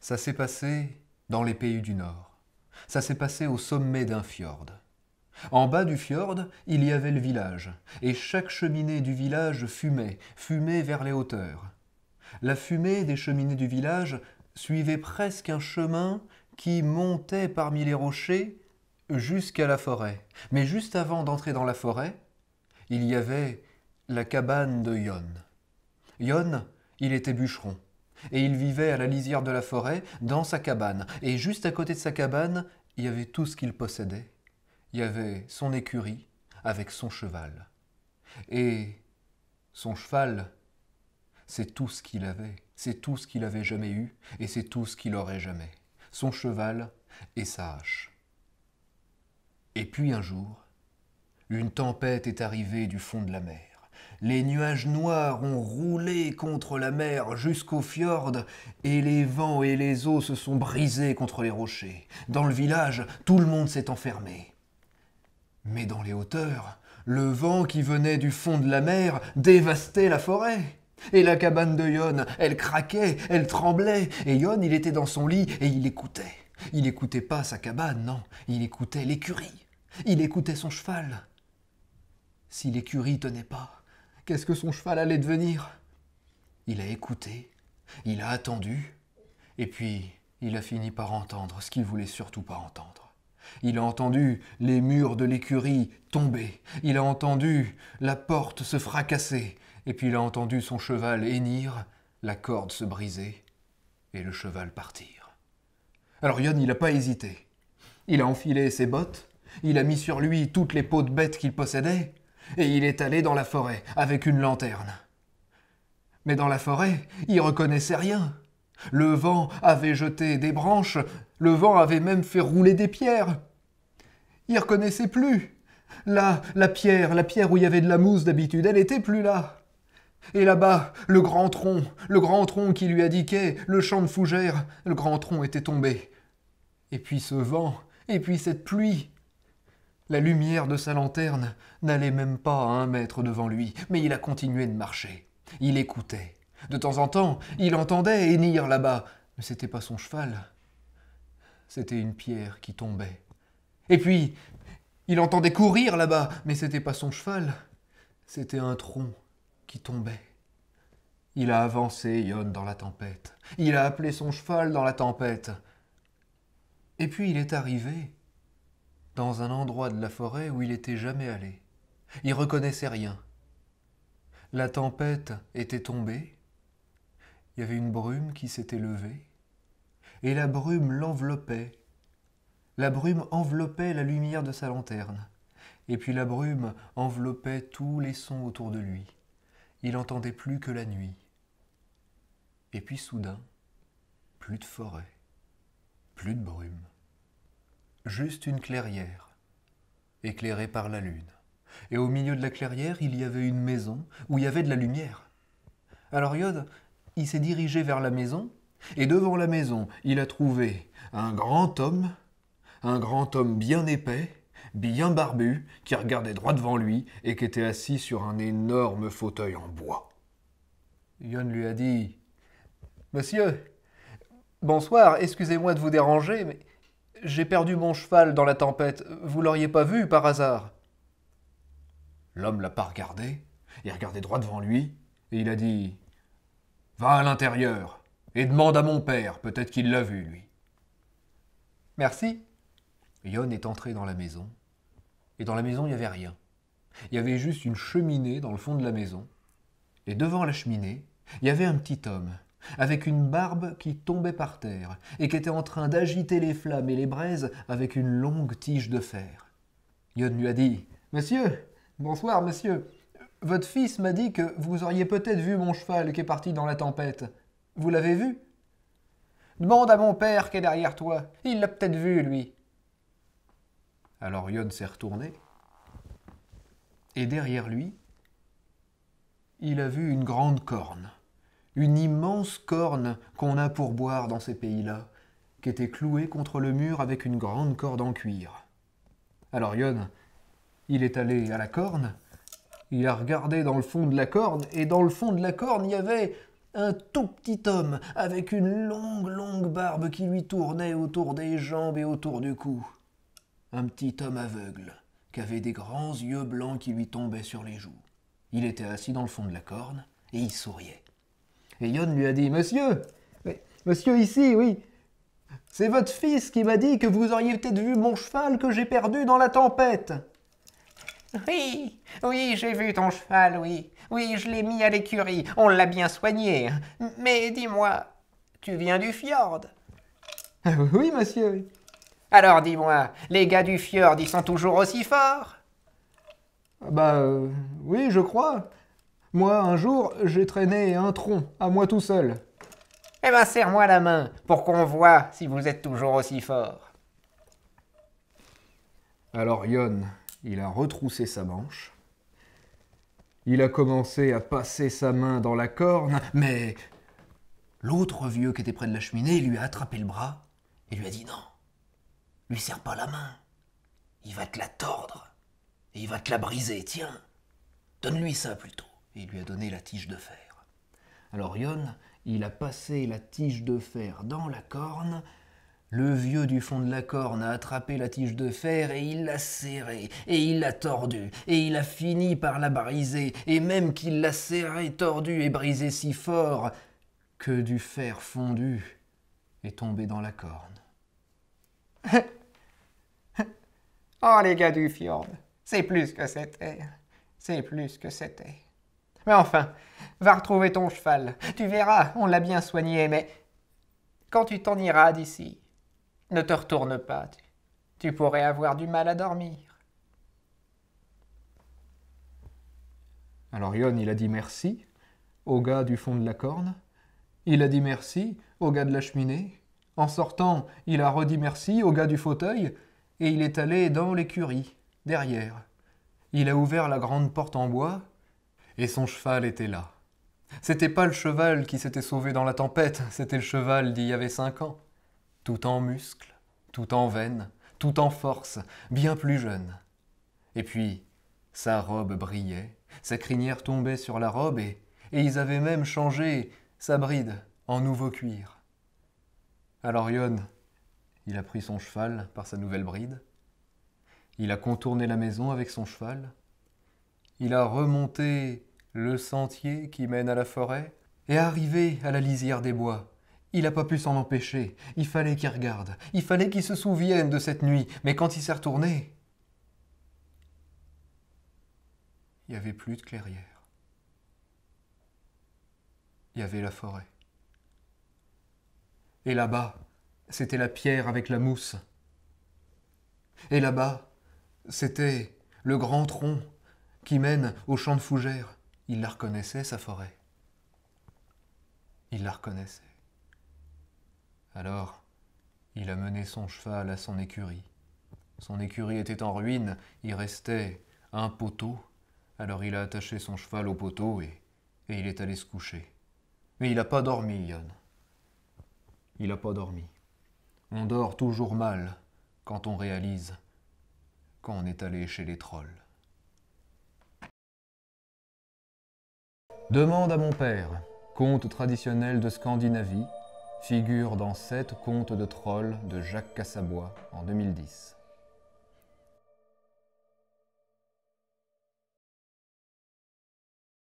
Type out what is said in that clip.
Ça s'est passé dans les pays du Nord. Ça s'est passé au sommet d'un fjord. En bas du fjord, il y avait le village, et chaque cheminée du village fumait vers les hauteurs. La fumée des cheminées du village suivait presque un chemin qui montait parmi les rochers jusqu'à la forêt. Mais juste avant d'entrer dans la forêt, il y avait la cabane de Yon. Yon, il était bûcheron. Et il vivait à la lisière de la forêt, dans sa cabane. Et juste à côté de sa cabane, il y avait tout ce qu'il possédait. Il y avait son écurie avec son cheval. Et son cheval, c'est tout ce qu'il avait. C'est tout ce qu'il avait jamais eu, et c'est tout ce qu'il aurait jamais. Son cheval et sa hache. Et puis un jour, une tempête est arrivée du fond de la mer. Les nuages noirs ont roulé contre la mer jusqu'au fjord, et les vents et les eaux se sont brisés contre les rochers. Dans le village, tout le monde s'est enfermé. Mais dans les hauteurs, le vent qui venait du fond de la mer dévastait la forêt. Et la cabane de Yon, elle craquait, elle tremblait, et Yon, il était dans son lit et il écoutait. Il n'écoutait pas sa cabane, non, il écoutait l'écurie, il écoutait son cheval. Si l'écurie tenait pas, qu'est-ce que son cheval allait devenir? Il a écouté, il a attendu, et puis il a fini par entendre ce qu'il voulait surtout pas entendre. Il a entendu les murs de l'écurie tomber, il a entendu la porte se fracasser, et puis il a entendu son cheval hennir, la corde se briser, et le cheval partir. Alors Yon, il n'a pas hésité. Il a enfilé ses bottes, il a mis sur lui toutes les peaux de bêtes qu'il possédait, et il est allé dans la forêt avec une lanterne. Mais dans la forêt, il reconnaissait rien. Le vent avait jeté des branches, le vent avait même fait rouler des pierres. Il reconnaissait plus. Là, la pierre où il y avait de la mousse d'habitude, elle n'était plus là. Et là-bas, le grand tronc qui lui indiquait le champ de fougères, le grand tronc était tombé. Et puis ce vent, et puis cette pluie. La lumière de sa lanterne n'allait même pas à 1 mètre devant lui, mais il a continué de marcher. Il écoutait. De temps en temps, il entendait hennir là-bas. Mais c'était pas son cheval. C'était une pierre qui tombait. Et puis, il entendait courir là-bas, mais c'était pas son cheval. C'était un tronc qui tombait. Il a avancé Yon dans la tempête. Il a appelé son cheval dans la tempête. Et puis il est arrivé dans un endroit de la forêt où il n'était jamais allé. Il reconnaissait rien. La tempête était tombée, il y avait une brume qui s'était levée, et la brume l'enveloppait. La brume enveloppait la lumière de sa lanterne, et puis la brume enveloppait tous les sons autour de lui. Il n'entendait plus que la nuit. Et puis soudain, plus de forêt, plus de brume. Juste une clairière, éclairée par la lune. Et au milieu de la clairière, il y avait une maison où il y avait de la lumière. Alors Yod, il s'est dirigé vers la maison, et devant la maison, il a trouvé un grand homme bien épais, bien barbu, qui regardait droit devant lui et qui était assis sur un énorme fauteuil en bois. Yon lui a dit « Monsieur, bonsoir, excusez-moi de vous déranger, mais... « J'ai perdu mon cheval dans la tempête, vous l'auriez pas vu par hasard ?» L'homme l'a pas regardé, il regardait droit devant lui, et il a dit « Va à l'intérieur et demande à mon père, peut-être qu'il l'a vu, lui. »« Merci. » Yon est entré dans la maison, et dans la maison, il n'y avait rien. Il y avait juste une cheminée dans le fond de la maison, et devant la cheminée, il y avait un petit homme, avec une barbe qui tombait par terre et qui était en train d'agiter les flammes et les braises avec une longue tige de fer. Yon lui a dit « Monsieur, bonsoir monsieur, votre fils m'a dit que vous auriez peut-être vu mon cheval qui est parti dans la tempête. Vous l'avez vu ? Demande à mon père qui est derrière toi, il l'a peut-être vu lui. » Alors Yon s'est retourné et derrière lui, il a vu une grande corne. une immense corne qu'on a pour boire dans ces pays-là, qui était clouée contre le mur avec une grande corde en cuir. Alors Yon, il est allé à la corne, il a regardé dans le fond de la corne, et dans le fond de la corne, il y avait un tout petit homme avec une longue barbe qui lui tournait autour des jambes et autour du cou. Un petit homme aveugle, qui avait des grands yeux blancs qui lui tombaient sur les joues. Il était assis dans le fond de la corne, et il souriait. Et Yon lui a dit « Monsieur, monsieur ici, oui, c'est votre fils qui m'a dit que vous auriez peut-être vu mon cheval que j'ai perdu dans la tempête. » « Oui, oui, j'ai vu ton cheval, oui. Oui, je l'ai mis à l'écurie, on l'a bien soigné. Mais dis-moi, tu viens du fjord ?»« Oui, monsieur. » »« Alors dis-moi, les gars du fjord, ils sont toujours aussi forts ?»« Oui, je crois. Moi, un jour, j'ai traîné un tronc, à moi tout seul. »« Serre-moi la main, pour qu'on voit si vous êtes toujours aussi fort. » Alors, Yon... il a retroussé sa manche, il a commencé à passer sa main dans la corne, mais l'autre vieux qui était près de la cheminée lui a attrapé le bras et lui a dit « Non, lui serre pas la main, il va te la tordre et il va te la briser, tiens, donne-lui ça plutôt ». Et il lui a donné la tige de fer. Alors Yon, il a passé la tige de fer dans la corne. Le vieux du fond de la corne a attrapé la tige de fer et il l'a serrée, et il l'a tordue, et il a fini par la briser, et même qu'il l'a serrée, tordue et brisée si fort que du fer fondu est tombé dans la corne. Oh les gars du fjord, c'est plus que c'était, c'est plus que c'était. Mais enfin, va retrouver ton cheval, tu verras, on l'a bien soigné, mais quand tu t'en iras d'ici, ne te retourne pas, tu pourrais avoir du mal à dormir. » Alors Yon, il a dit merci au gars du fond de la corne, il a dit merci au gars de la cheminée, en sortant, il a redit merci au gars du fauteuil, et il est allé dans l'écurie, derrière. Il a ouvert la grande porte en bois, et son cheval était là. C'était pas le cheval qui s'était sauvé dans la tempête, c'était le cheval d'il y avait 5 ans. Tout en muscles, tout en veines, tout en force, bien plus jeune. Et puis, sa robe brillait, sa crinière tombait sur la robe et ils avaient même changé sa bride en nouveau cuir. Alors Yon, il a pris son cheval par sa nouvelle bride, il a contourné la maison avec son cheval, il a remonté le sentier qui mène à la forêt et arrivé à la lisière des bois. Il n'a pas pu s'en empêcher, il fallait qu'il regarde, il fallait qu'il se souvienne de cette nuit, mais quand il s'est retourné, il n'y avait plus de clairière. Il y avait la forêt. Et là-bas, c'était la pierre avec la mousse. Et là-bas, c'était le grand tronc qui mène au champ de fougères. Il la reconnaissait, sa forêt. Il la reconnaissait. Alors, il a mené son cheval à son écurie. Son écurie était en ruine, il restait un poteau. Alors il a attaché son cheval au poteau et il est allé se coucher. Mais il n'a pas dormi, Yon. Il n'a pas dormi. On dort toujours mal quand on réalise qu'on est allé chez les trolls. Demande à mon père, conte traditionnel de Scandinavie, figure dans 7 contes de Trolls de Jacques Cassabois en 2010.